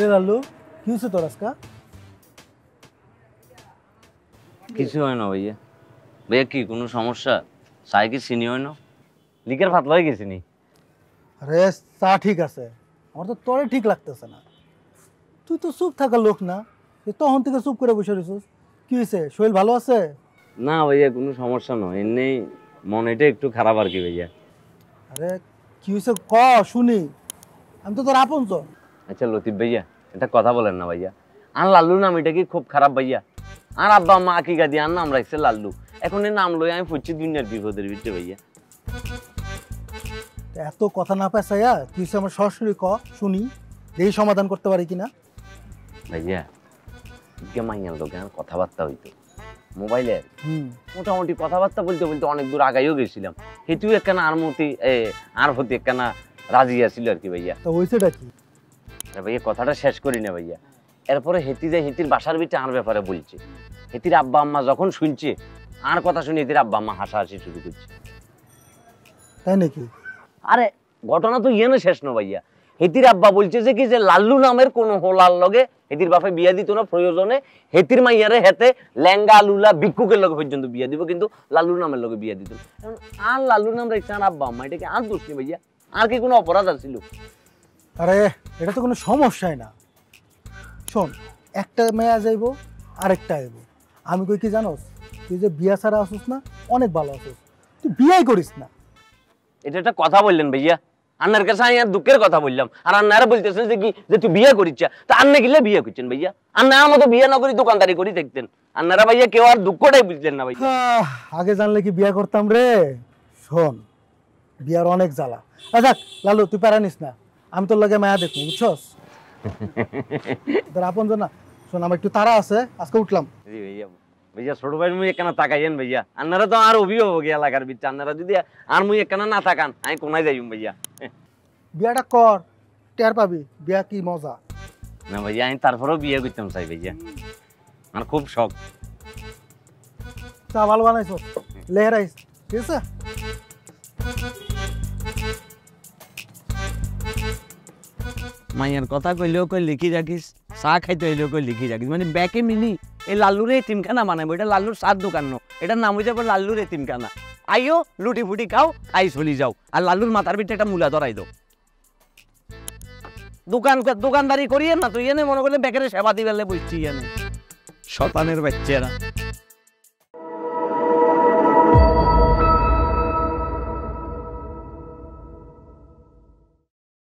রে লাল্লু কি হইছে তোর আজকে? কিছু হয় না ভাইয়া। ভাইয়া কি কোনো সমস্যা? চাই কি চিনি হয় না? লিকের ভাত লয়ে গেছি নি। আরে চা ঠিক আছে, আমার তো তোরে ঠিক লাগতেছে না। তুই তো চুপ থাকার লোক না, তুই তখন থেকে চুপ করে বসে রইছিস। কি হয়েছে, শরীর ভালো আছে? না ভাইয়া কোনো সমস্যা নয়, এমনি মনেটা একটু খারাপ আর কি ভাইয়া। আরে কি হয়েছে ক শুনি, আমি তো তোর আপন। তো আচ্ছা লতিফ ভাইয়া এটা কথা বলেন না ভাইয়া, আর লাল্লু নাম এটা কি খুব খারাপ ভাইয়া। আর আব্বা মা কি গাদি আর নাম রাখছে লাল্লু, এখন এই নাম লই আমি পড়ছি দুনিয়ার বিপদের ভিতরে ভাইয়া। এত কথা না পেঁচাইয়া তুই আমার সরাসরি ক শুনি, এই সমাধান করতে পারি কিনা ভাইয়া। মাইয়ার লোক কথাবার্তা হইতো মোবাইলে, মোটামুটি কথাবার্তা বলতে বলতে অনেক দূর আগাইও গেছিলাম। সেটিও একখানা আর প্রতি একখানা রাজি আসছিল আর কি ভাইয়া। তো ওইটা কি ভাইয়া কথাটা শেষ করি না ভাইয়া। এরপরে হেতি যায় হেতির বাসার ভিতরে আর ব্যাপারে বলছে। হেতির আব্বা আম্মা যখন শুনছে আর কথা শুনে হেতির আব্বা আম্মা হাসাহাসি শুরু করছে। তাই নাকি? আরে ঘটনা তো ইয়ে না শেষ না ভাইয়া। হেতির আব্বা বলছে যে কি যে লাল্লু নামের কোনো হোলার লগে হেতির বাপে বিয়া দিত না, প্রয়োজনে হেতির মাইয়ারে হেতে ল্যাঙ্গা লুলা ভিক্ষুকের লগে পর্যন্ত বিয়া দিব, কিন্তু লাল্লু নামের লগে বিয়া দিত। আর লাল্লু নাম রাখছে আর আব্বা আম্মা, এটাকে আর দোষ নেই ভাইয়া। আর কি কোনো অপরাধ আসছিল? আরে এটা তো কোনো সমস্যাই না। শোন, একটা মেয়া যাইব আরেকটা আইব, আমি কই কি জানোস, তুই যে বিয়া ছাড়া আসিস না অনেক ভালো আসিস, তুই বিয়াই করিস না। এটা একটা কথা বললেন ভাইয়া। আন্নার কাছে আমি আর দুঃখের কথা বললাম, আর আন্নারা বলতেছেন যে কি যে তুই বিয়ে করিস, তা আন্না গিলে বিয়ে করছেন ভাইয়া। আন্না আমার তো বিয়ে না করি দোকানদারি করি দেখতেন আন্নারা ভাইয়া, কেউ আর দুঃখটাই বুঝলেন না ভাইয়া। আগে জানলে কি বিয়ে করতাম রে। শোন, বিয়ার অনেক জ্বালা। আচ্ছা লাল্লু তুই প্যারা নিস না, আমি তোর লাগে মায়া দেখবো বুঝছস। তোর আপন না, শোন আমার একটু তারা আছে, আজকে উঠলাম। জি ভাইয়া। ভাইয়া ছোট ভাই মুই একখানা তাকাইয়েন ভাইয়া, আন্নারা তো আর অভিভাবক এলাকার বিচ্ছে, আন্নারা যদি আর মুই একখানা না তাকান আমি কোনায় যাইম ভাইয়া। বিয়াটা কর টের পাবি বিয়া কি মজা। না ভাইয়া আমি তারপরেও বিয়ে করতাম চাই ভাইয়া, আমার খুব শখ। চা ভালো বানাইছ, লেহরাইস ঠিক আছে। মাইয়ার কথা কইলেও কই লিখি রাখিস, চা খাইতে হইলেও কই লিখি রাখিস, মানে ব্যাকে মিলি এই লাল্লুর এতিমখানা বানাবো। এটা লাল্লুর সাত দোকান না, এটার নাম হয়ে যাবো লাল্লুর এতিমখানা। আইও লুটি ফুটি খাও, খাই চলি যাও, আর লাল্লুর মাথার ভিতরে একটা মূলা ধরাই দাও। দোকানদারি করিয়ে না তুই এনে মনে করলে ব্যাকের সেবা দিবেলে বুঝছি এনে শতানের বাচ্চারা।